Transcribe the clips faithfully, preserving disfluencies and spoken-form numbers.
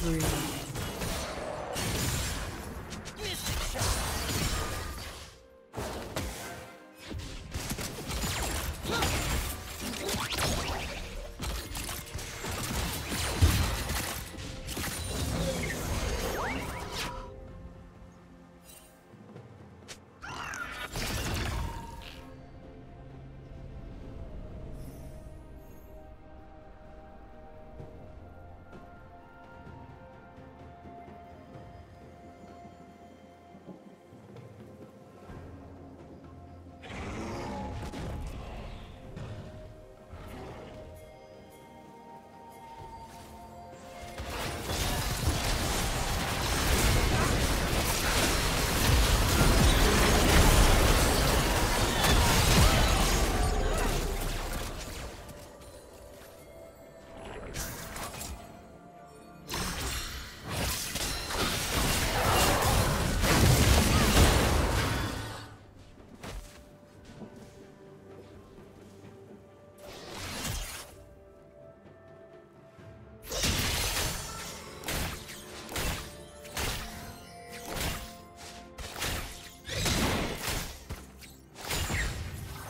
spree.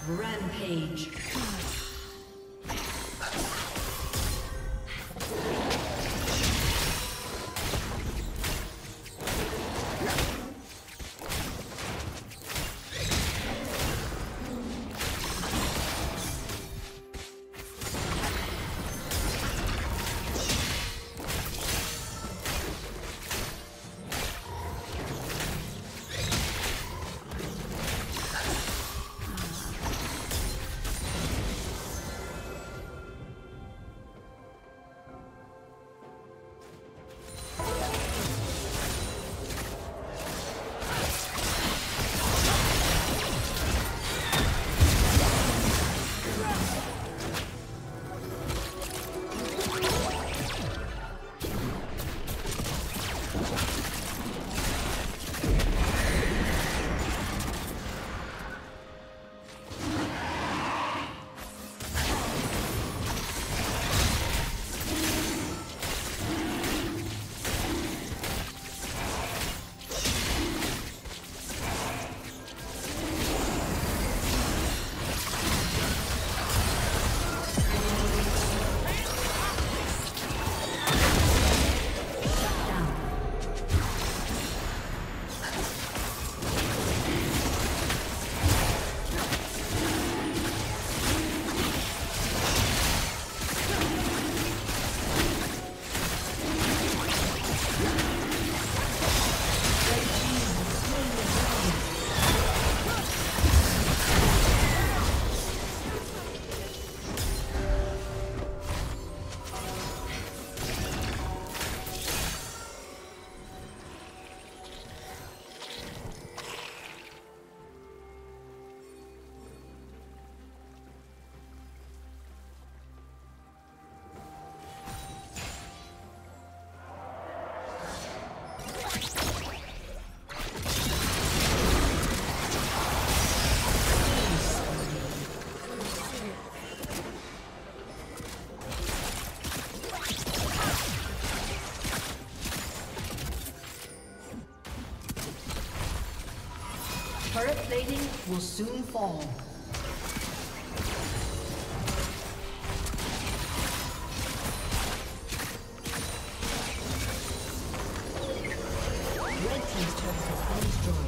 Rampage. Turret plating will soon fall. Red team's turret has been destroyed.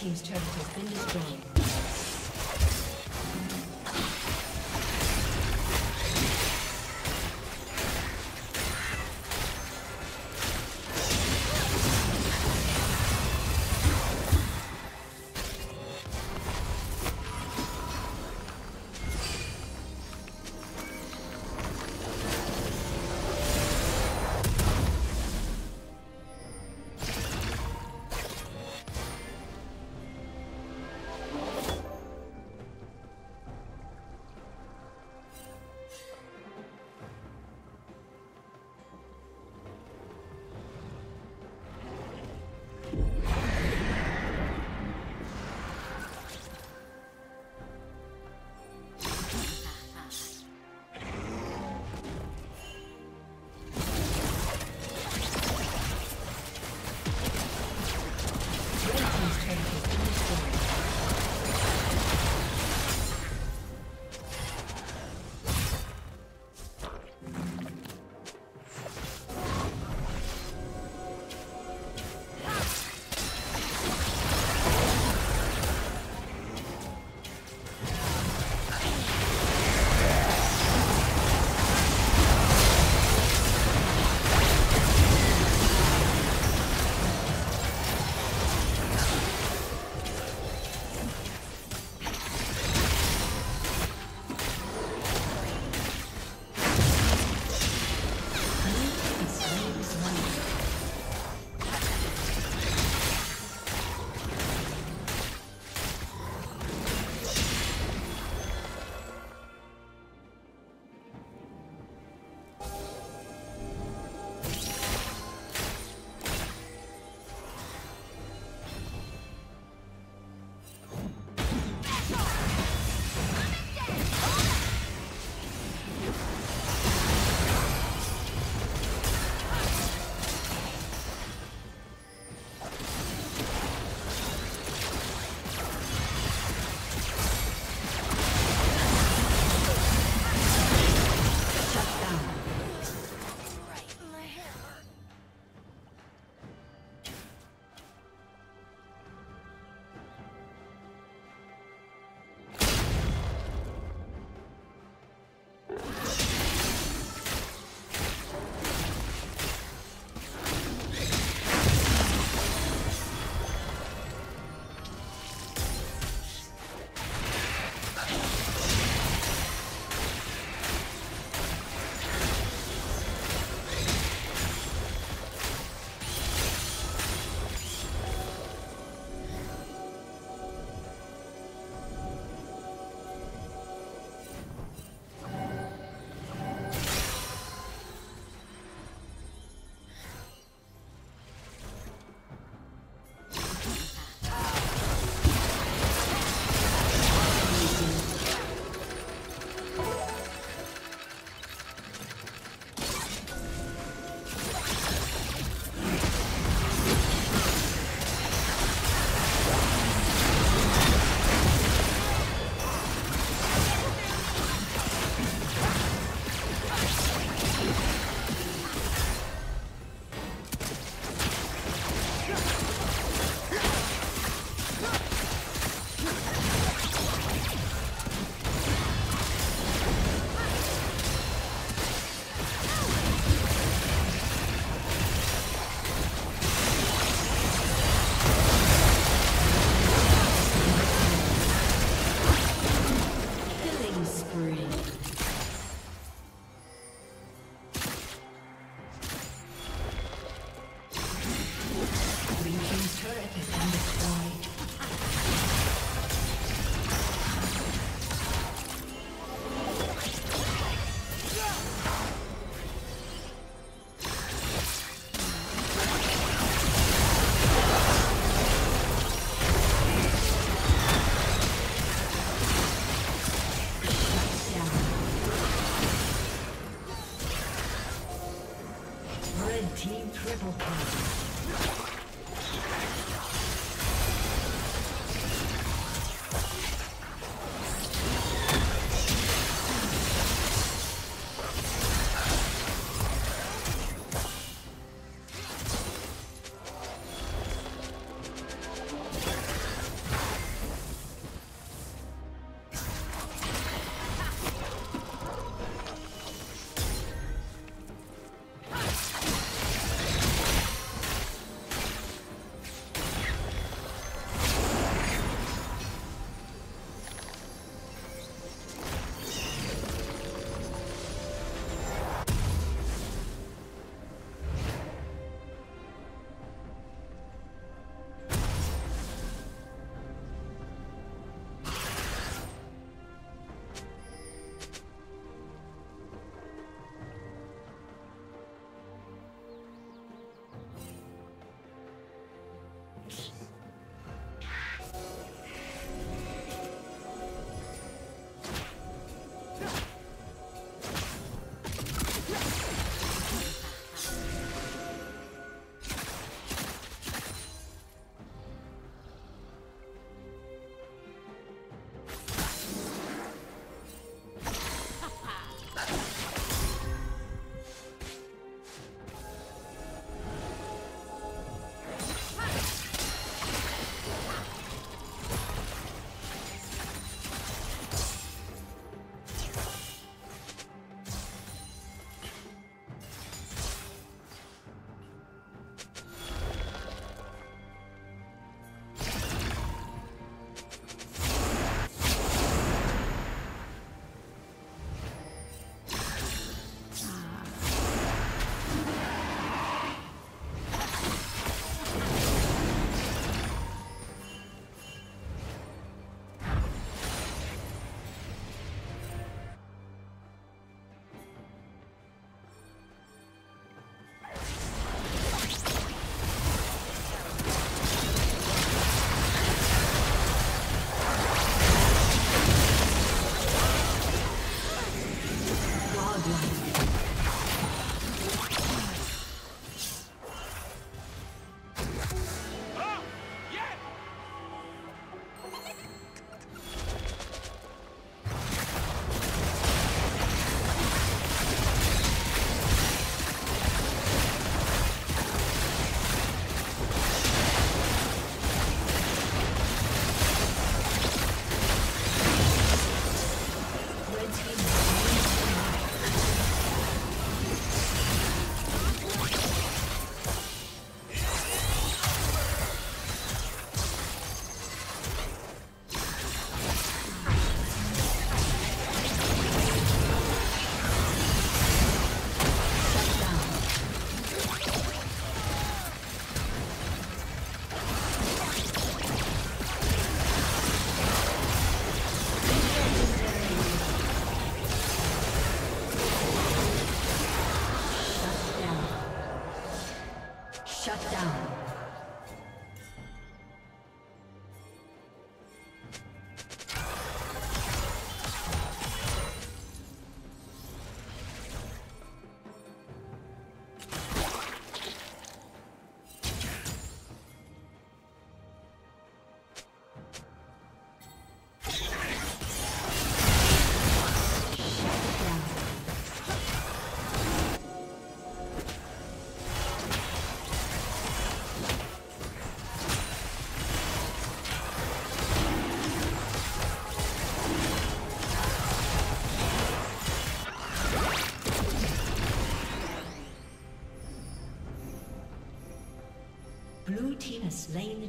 team's turret has been destroyed.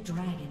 Red Dragon.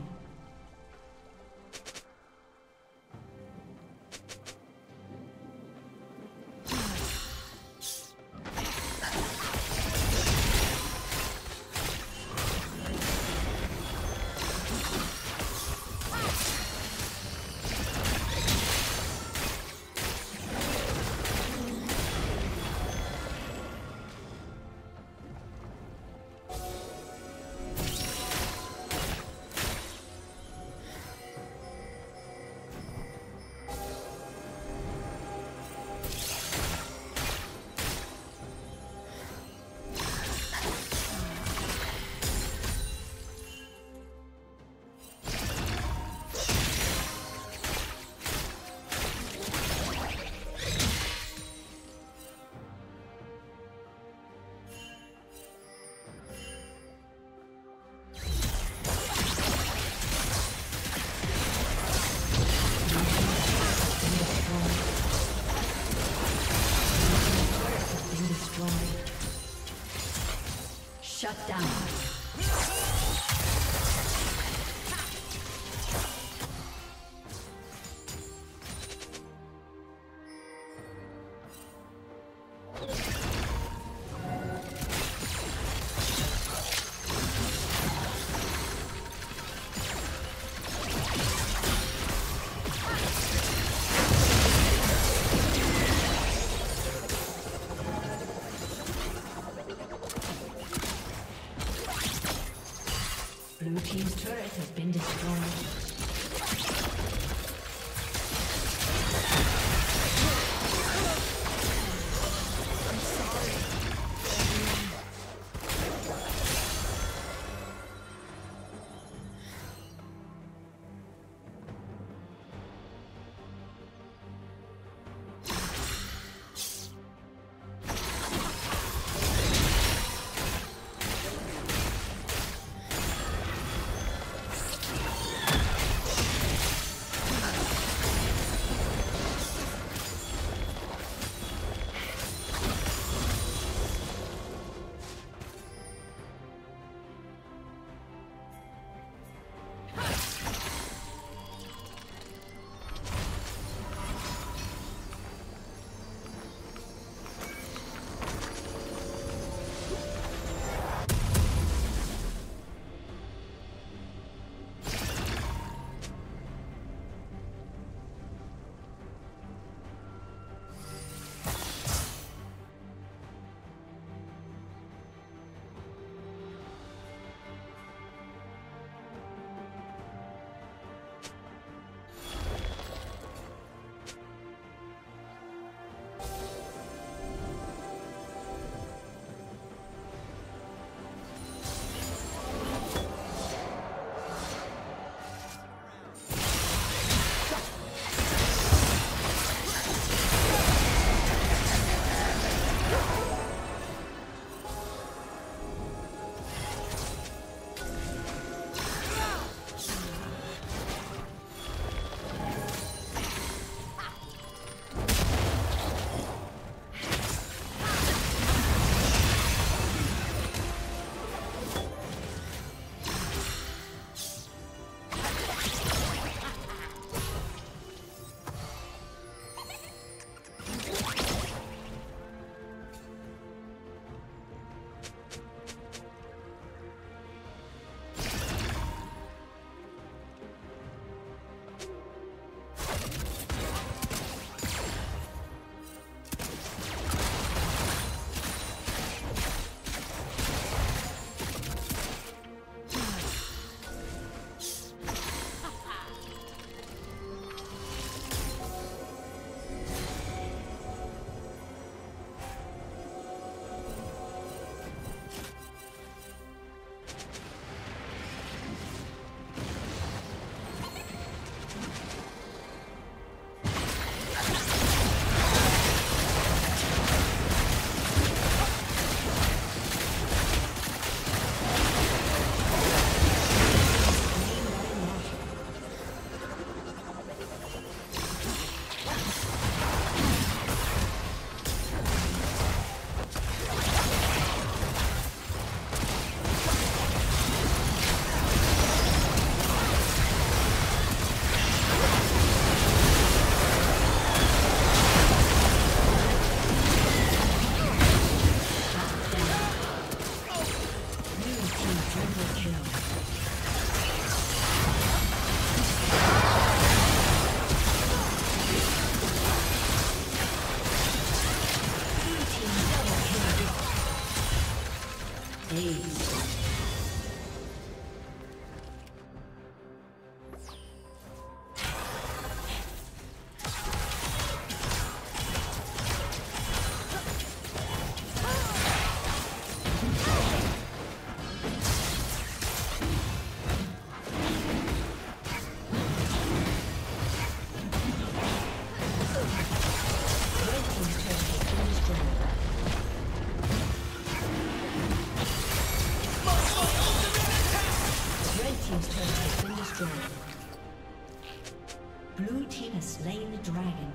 Blue team has slain the dragon.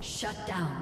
Shut down.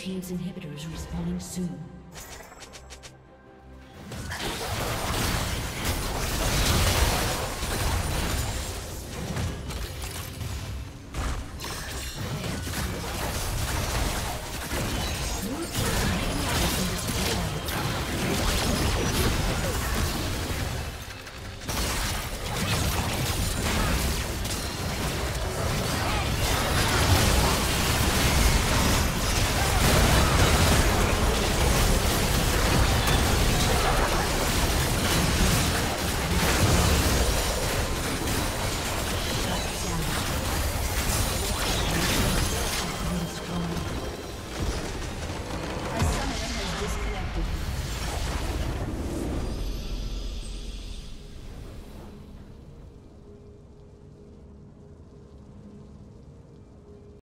team's inhibitor is respawning soon.